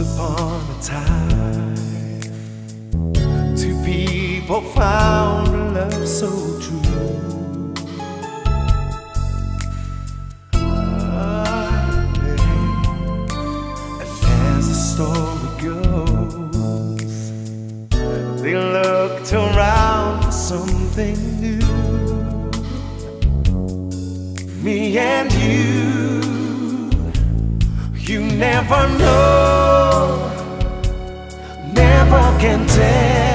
Once upon a time, two people found a love so true. And as the story goes, they looked around for something new. Me and you never know, never can tell.